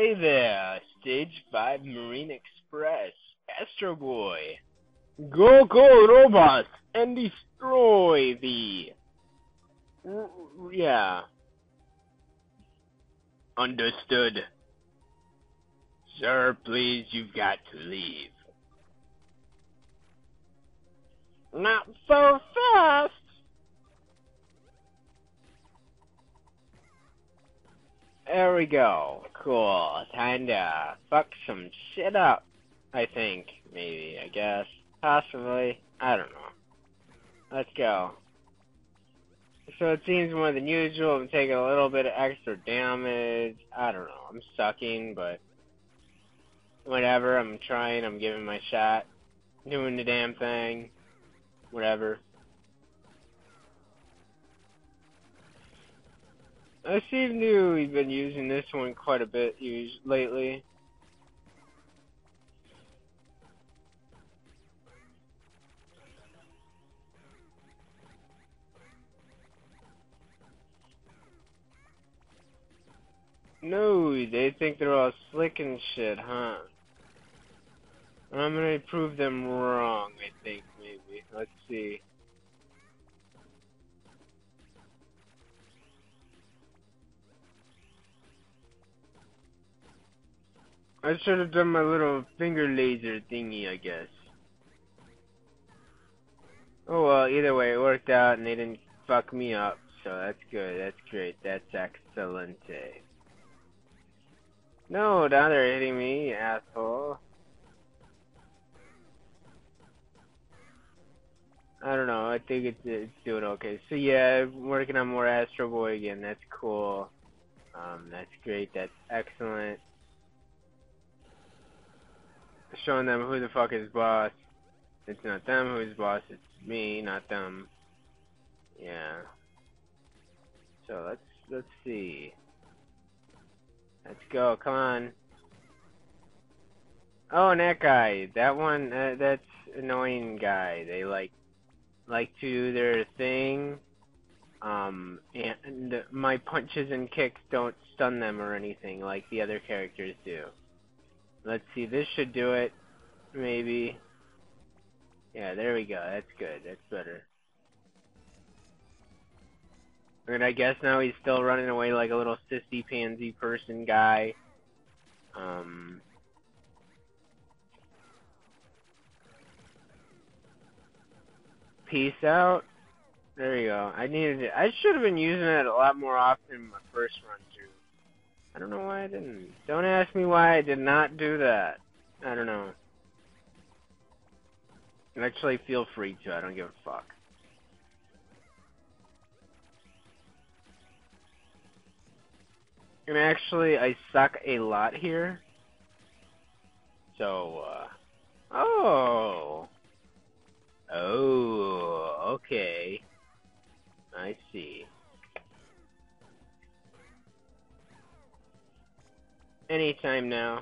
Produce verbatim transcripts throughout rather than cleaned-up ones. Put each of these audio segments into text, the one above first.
Hey there, Stage five Marine Express, Astro Boy. Go, go, robots, and destroy the... Yeah. Understood. Sir, please, you've got to leave. Not so fast! There we go. Cool. Time to fuck some shit up. I think. Maybe. I guess. Possibly. I don't know. Let's go. So it seems more than usual. I'm taking a little bit of extra damage. I don't know. I'm sucking, but... whatever. I'm trying. I'm giving my shot. Doing the damn thing. Whatever. I seem to have been using this one quite a bit used lately. No, they think they're all slick and shit, huh? I'm gonna prove them wrong, I think, maybe. Let's see. I should have done my little finger laser thingy, I guess. Oh well, either way, it worked out and they didn't fuck me up, so that's good, that's great, that's excellente. No, now they're hitting me, you asshole. I don't know, I think it's, it's doing okay. So yeah, I'm working on more Astro Boy again, that's cool. Um, that's great, that's excellent. Showing them who the fuck is boss. It's not them who's boss, it's me, not them. Yeah. So let's let's see. Let's go, come on. Oh, and that guy, that one, uh, that's annoying guy. They like like to do their thing. Um, and my punches and kicks don't stun them or anything like the other characters do. Let's see, this should do it, maybe. Yeah, there we go, that's good, that's better. And I guess now he's still running away like a little sissy pansy person guy. Um... Peace out. There you go, I needed it. I should have been using it a lot more often in my first run through. I don't know why I didn't. Don't ask me why I did not do that. I don't know. Actually, feel free to. I don't give a fuck. And actually, I suck a lot here. So, uh... Oh! Oh, okay. I see. Anytime now.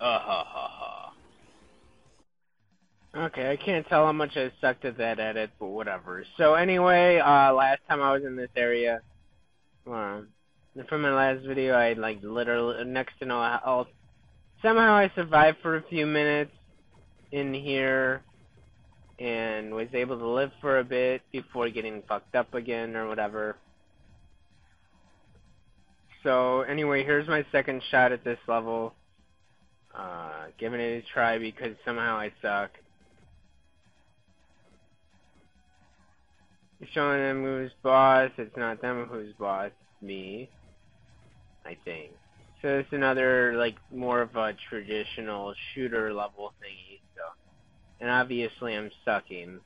Uh, ha, ha, ha. Okay, I can't tell how much I sucked at that edit, but whatever. So anyway, uh, last time I was in this area, well, from my last video, I had like literally next to no health. Somehow I survived for a few minutes in here. And was able to live for a bit before getting fucked up again or whatever. So anyway, here's my second shot at this level. Uh, giving it a try because somehow I suck. Showing them who's boss. It's not them who's boss. It's me. I think. So it's another, like, more of a traditional shooter level thingy. So. And obviously I'm sucking.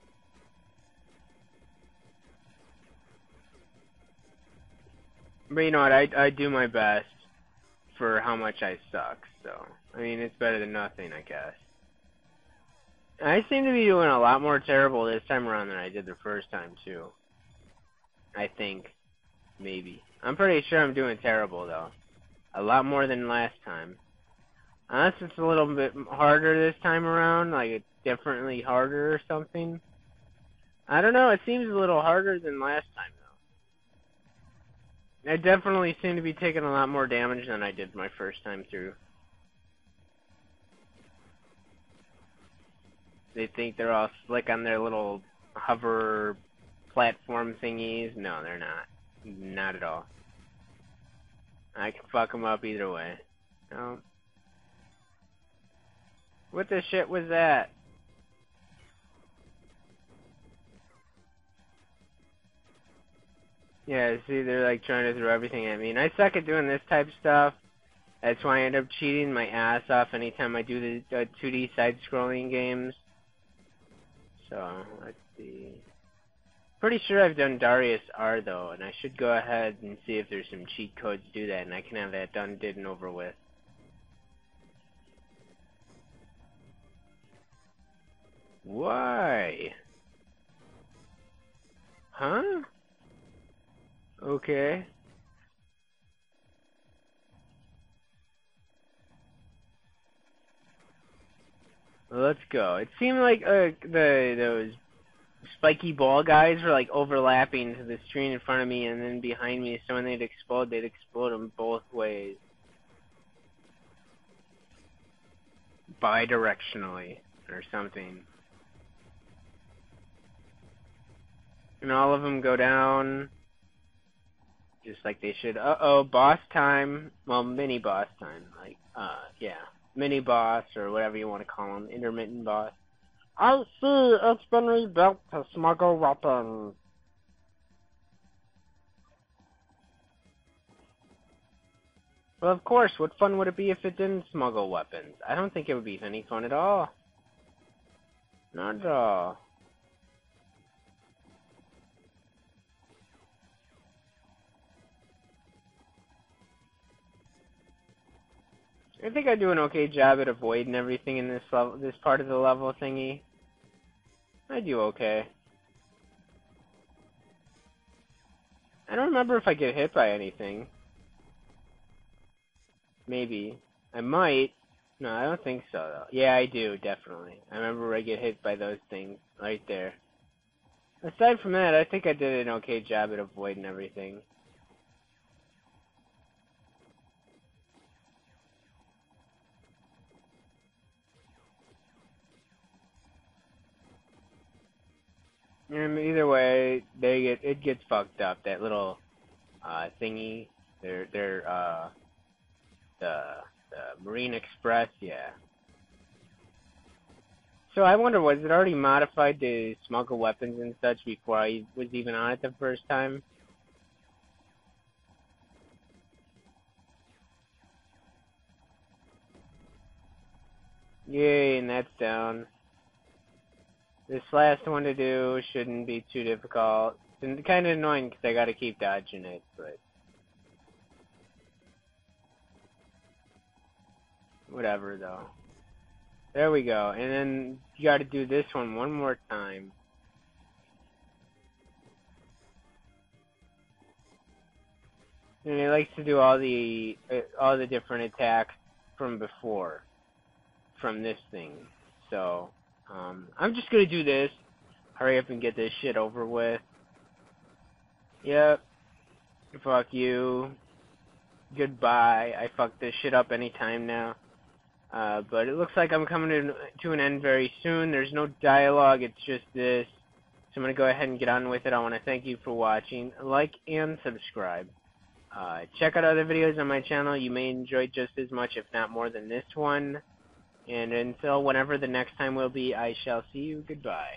But you know what, I, I do my best for how much I suck, so. I mean, it's better than nothing, I guess. I seem to be doing a lot more terrible this time around than I did the first time, too. I think. Maybe. I'm pretty sure I'm doing terrible, though. A lot more than last time. Unless it's a little bit harder this time around, like it's differently harder or something. I don't know, it seems a little harder than last time, though. I definitely seem to be taking a lot more damage than I did my first time through. They think they're all slick on their little hover platform thingies. No, they're not. Not at all. I can fuck them up either way. No. What the shit was that? Yeah, see, they're like trying to throw everything at me. And I suck at doing this type of stuff. That's why I end up cheating my ass off anytime I do the uh, two D side-scrolling games. So, let's see. Pretty sure I've done Darius R, though, and I should go ahead and see if there's some cheat codes to do that, and I can have that done, did, and over with. Why? Huh? Okay. Let's go. It seemed like uh, the those spiky ball guys were like overlapping to the screen in front of me and then behind me, so when they'd explode, they'd explode them both ways. Bidirectionally, or something. And all of them go down, just like they should. Uh-oh, boss time. Well, mini-boss time. Like, uh, yeah. Mini-boss, or whatever you want to call him. Intermittent boss. I see it's been rebuilt to smuggle weapons. Well, of course. What fun would it be if it didn't smuggle weapons? I don't think it would be any fun at all. Not at all. I think I do an okay job at avoiding everything in this level, this part of the level thingy. I do okay. I don't remember if I get hit by anything. Maybe. I might. No, I don't think so, though. Yeah, I do, definitely. I remember I get hit by those things right there. Aside from that, I think I did an okay job at avoiding everything. And either way, they get it gets fucked up. That little uh, thingy, their their uh, the the Marine Express, yeah. So I wonder, was it already modified to smuggle weapons and such before I was even on it the first time? Yay, and that's down. This last one to do shouldn't be too difficult. It's kind of annoying because I got to keep dodging it, but whatever though. There we go. And then you got to do this one one more time. And he likes to do all the uh, all the different attacks from before, from this thing. So. Um, I'm just gonna do this. Hurry up and get this shit over with. Yep. Fuck you. Goodbye. I fucked this shit up any time now. Uh, but it looks like I'm coming to, to an end very soon. There's no dialogue, it's just this. So I'm gonna go ahead and get on with it. I wanna thank you for watching. Like and subscribe. Uh, check out other videos on my channel. You may enjoy just as much, if not more than this one. And until whenever the next time will be, I shall see you. Goodbye.